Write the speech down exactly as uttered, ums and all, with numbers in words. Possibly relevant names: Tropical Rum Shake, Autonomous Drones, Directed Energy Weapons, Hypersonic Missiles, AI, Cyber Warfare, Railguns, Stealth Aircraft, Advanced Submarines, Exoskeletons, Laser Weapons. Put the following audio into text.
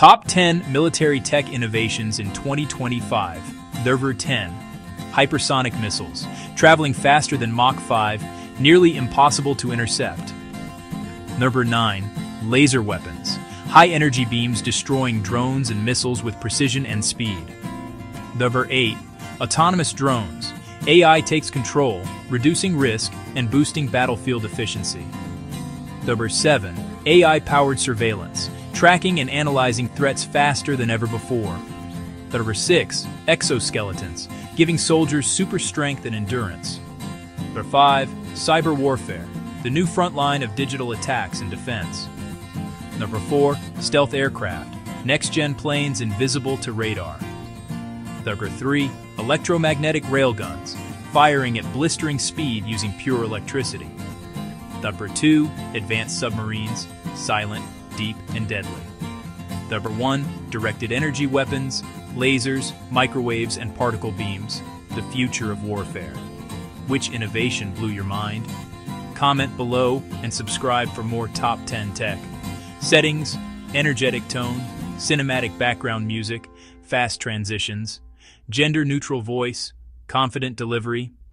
Top ten Military Tech Innovations in twenty twenty-five. Number ten. Hypersonic Missiles. Traveling faster than Mach five, nearly impossible to intercept. Number nine. Laser Weapons. High-energy beams destroying drones and missiles with precision and speed. Number eight. Autonomous Drones. A I takes control, reducing risk and boosting battlefield efficiency. Number seven. A I-powered surveillance. Tracking and analyzing threats faster than ever before. Number six. Exoskeletons, giving soldiers super strength and endurance. Number five. Cyber Warfare, the new front line of digital attacks and defense. Number four. Stealth Aircraft, next-gen planes invisible to radar. Number three. Electromagnetic Railguns, firing at blistering speed using pure electricity. Number two. Advanced Submarines, silent, deep, and deadly. Number one. Directed Energy Weapons, lasers, microwaves, and particle beams, the future of warfare. Which innovation blew your mind? Comment below and subscribe for more top ten tech. Settings: energetic tone, cinematic background music, fast transitions, gender-neutral voice, confident delivery.